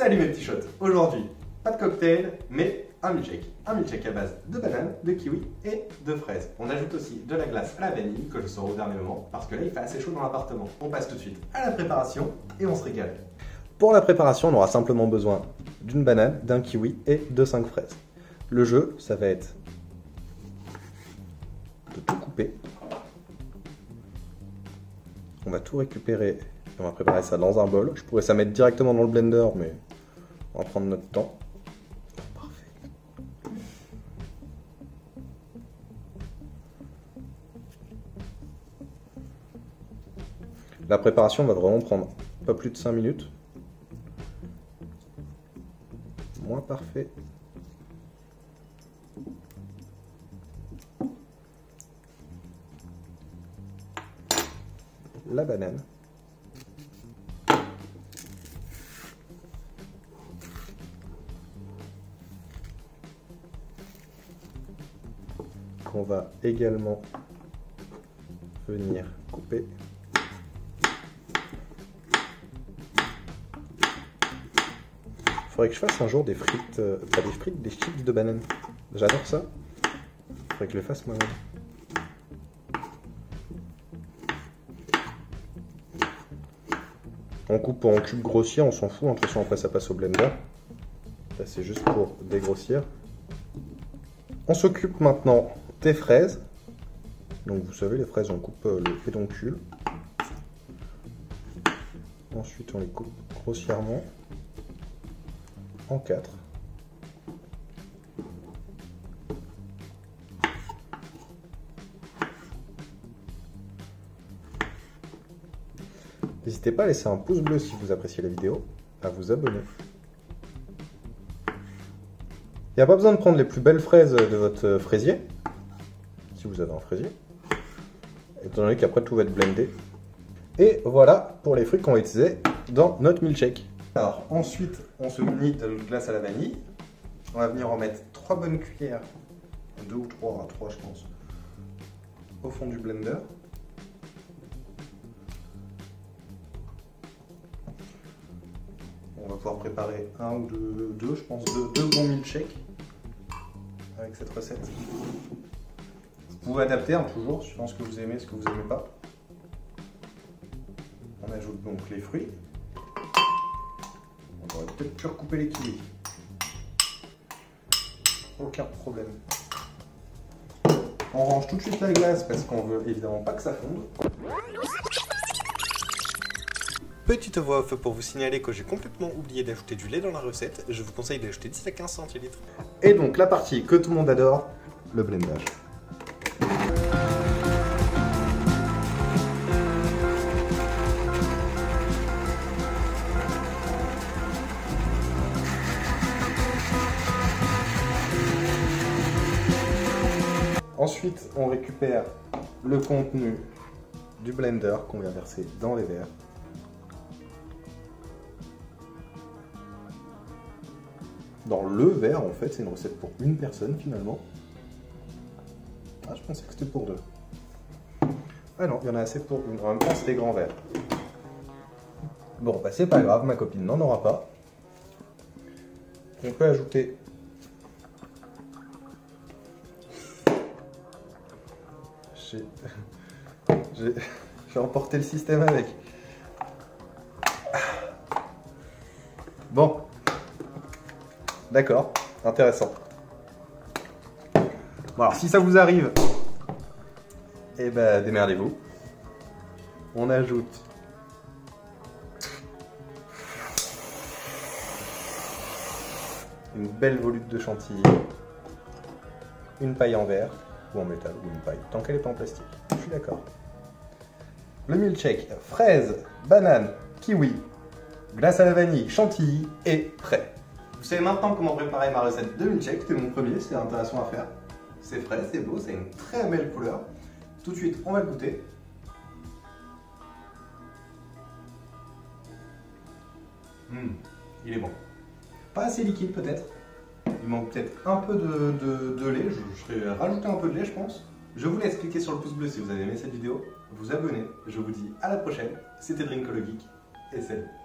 Salut mes petits shots. Aujourd'hui, pas de cocktail, mais un milkshake. Un milkshake à base de bananes, de kiwi et de fraises. On ajoute aussi de la glace à la vanille, que je sors au dernier moment, parce que là il fait assez chaud dans l'appartement. On passe tout de suite à la préparation et on se régale. Pour la préparation, on aura simplement besoin d'une banane, d'un kiwi et de 5 fraises. Le jeu, ça va être de tout couper. On va tout récupérer et on va préparer ça dans un bol. Je pourrais ça mettre directement dans le blender, mais on va prendre notre temps. Parfait. La préparation va vraiment prendre pas plus de 5 minutes. Moins parfait. La banane. Qu'on va également venir couper. Faudrait que je fasse un jour des frites, des chips de banane. J'adore ça. Faudrait que je le fasse moi-même. On coupe en cubes grossiers, on s'en fout, de toute façon après ça passe au blender. Là c'est juste pour dégrossir. On s'occupe maintenant des fraises. Donc vous savez, les fraises on coupe le pédoncule. Ensuite on les coupe grossièrement en 4. N'hésitez pas à laisser un pouce bleu si vous appréciez la vidéo, à vous abonner. Il n'y a pas besoin de prendre les plus belles fraises de votre fraisier, si vous avez un fraisier, étant donné qu'après tout va être blendé. Et voilà pour les fruits qu'on va utiliser dans notre milkshake. Alors ensuite, on se munit de notre glace à la vanille. On va venir en mettre 3 bonnes cuillères, 2 ou 3, 3 je pense, au fond du blender. On va pouvoir préparer un ou deux, je pense, deux bons milkshakes avec cette recette. Vous pouvez adapter hein, toujours, suivant ce que vous aimez, ce que vous n'aimez pas. On ajoute donc les fruits. On pourrait peut-être plus recouper les kiwis. Aucun problème. On range tout de suite la glace parce qu'on veut évidemment pas que ça fonde. Petite voix off pour vous signaler que j'ai complètement oublié d'ajouter du lait dans la recette, je vous conseille d'ajouter 10 à 15 centilitres. Et donc la partie que tout le monde adore, le blendage. Ensuite, on récupère le contenu du blender qu'on vient verser dans les verres. Dans le verre, en fait, c'est une recette pour une personne, finalement. Ah, je pensais que c'était pour 2. Ah non, il y en a assez pour une. En même temps, c'est des grands verres. Bon, bah c'est pas grave, ma copine n'en aura pas. On peut ajouter j'ai emporté le système avec. Bon. D'accord, intéressant. Bon alors si ça vous arrive, eh ben démerdez-vous. On ajoute une belle volute de chantilly, une paille en verre ou en métal ou une paille, tant qu'elle n'est pas en plastique. Je suis d'accord. Le milkshake, fraise, banane, kiwi, glace à la vanille, chantilly est prêt. Vous savez maintenant comment préparer ma recette de milkshake, c'était mon premier, c'était intéressant à faire. C'est frais, c'est beau, c'est une très belle couleur. Tout de suite, on va le goûter. Il est bon. Pas assez liquide peut-être. Il manque peut-être un peu de lait, je serais rajouté un peu de lait je pense. Je vous laisse cliquer sur le pouce bleu si vous avez aimé cette vidéo, vous abonner. Je vous dis à la prochaine, c'était Drinkolo Geek et salut.